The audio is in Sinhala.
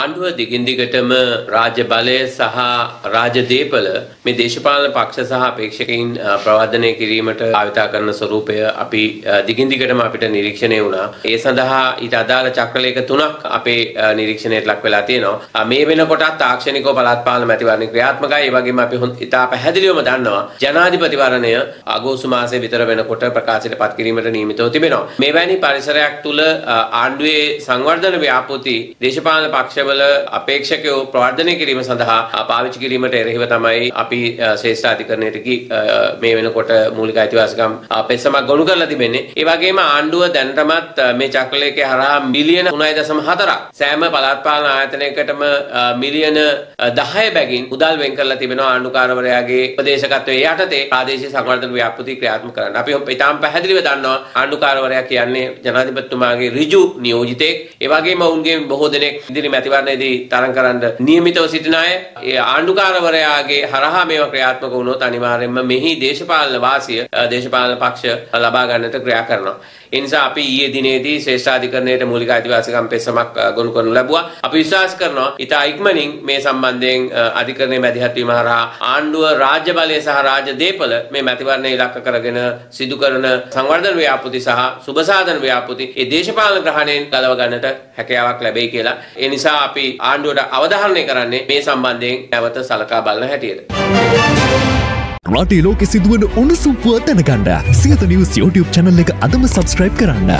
ආණ්ඩුව දිගින්දිගටම රාජ්‍ය බලය සහ රාජ්‍ය දේපල මේ දේශපාලන පක්ෂ සහ අපේක්ෂකයින් ප්‍රවර්ධනය කිරීමට භාවිතා කරන ස්වරූපය අපි දිගින්දිගටම අපිට නිරීක්ෂණය වුණා. ඒ සඳහා ඊට අදාළ චක්‍රලේඛ තුනක් අපේ නිරීක්ෂණයට ලක් වෙලා තියෙනවා. මේ වෙනකොට තාක්ෂණිකව පළාත් පාලන මැතිවරණ ක්‍රියාත්මකයි. ඒ වගේම අපි ඉතා පැහැදිලිවම දන්නවා ජනාධිපති වරණය අගෝස්තු මාසයේ විතර වෙනකොට ප්‍රකාශයට පත් කිරීමට නියමිතව තිබෙනවා. මේ වැනි පරිසරයක් තුල ආණ්ඩුවේ සංවර්ධන ව්‍යාපෘති දේශපාලන පක්ෂ अपेक्षको प्रवर्धने किरीम सदहा पाविच किरीम टेरहिव तमई अपि श्रेष्ठ अधिकरणेट की मेवेन कोट मूलिक ऐतिहासिकम पेसमा गणु करला तिबेने ए वगेम आंडुव दनतमत मे चक्कलेके हरहा मिलियन 9.4 සෑම පළාත් පාලන ආයතනයකටම මිලියන 10 බැගින් උදල් වෙන් කරලා තිබෙනවා ආණ්ඩුකාරවරයාගේ උපදේශකත්වයේ යටතේ ආදේශීය සංවර්ධන ව්‍යාපෘති ක්‍රියාත්මක කරන්න. අපි ඉතාම පැහැදිලිව දන්නවා ආණ්ඩුකාරවරයා කියන්නේ ජනාධිපතිතුමාගේ ඍජු නියෝජිතෙක්. ඒ වගේම ඔවුන්ගේ බොහෝ දෙනෙක් ඉදිරිමැති තරම් කරන්න නියමිතව සිටින අය. ඒ ආණ්ඩුකාරවරයාගේ හරහා මේවා ක්‍රියාත්මක වුණොත් අනිවාර්යයෙන්ම මෙහි දේශපාලන වාසිය දේශපාලන පක්ෂ ලබා ගන්නට ක්‍රියා කරනවා. ඒ නිසා අපි ඊයේ දිනේදී ශ්‍රේෂ්ඨාධිකරණයේ මූලික අයිතිවාසිකම් පෙත්සමක් ගොනු කරනු ලැබුවා. අපි විශ්වාස කරනවා ඉතා ඉක්මනින් මේ සම්බන්ධයෙන් අධිකරණයේ මැදිහත් වීම හරහා ආණ්ඩුව රාජ්‍ය බලය සහ රාජ්‍ය දේපල මේ මැතිවරණය ඉලක්ක කරගෙන සිදු කරන සංවර්ධන ව්‍යාපෘති සහ සුබසාධන ව්‍යාපෘති ඒ දේශපාලන ග්‍රහණයෙන් ගලව ගන්නට හැකියාවක් ලැබෙයි කියලා. ඒ නිසා අපි ආණ්ඩුවට අවධාරණය කරන්නේ මේ සම්බන්ධයෙන් නැවත සලකා බලන හැටියට. රටේ ලෝකෙ සිදුවන උණුසුම් පුවත් දැනගන්න සියත නිවුස් YouTube channel එක අදම subscribe කරන්න.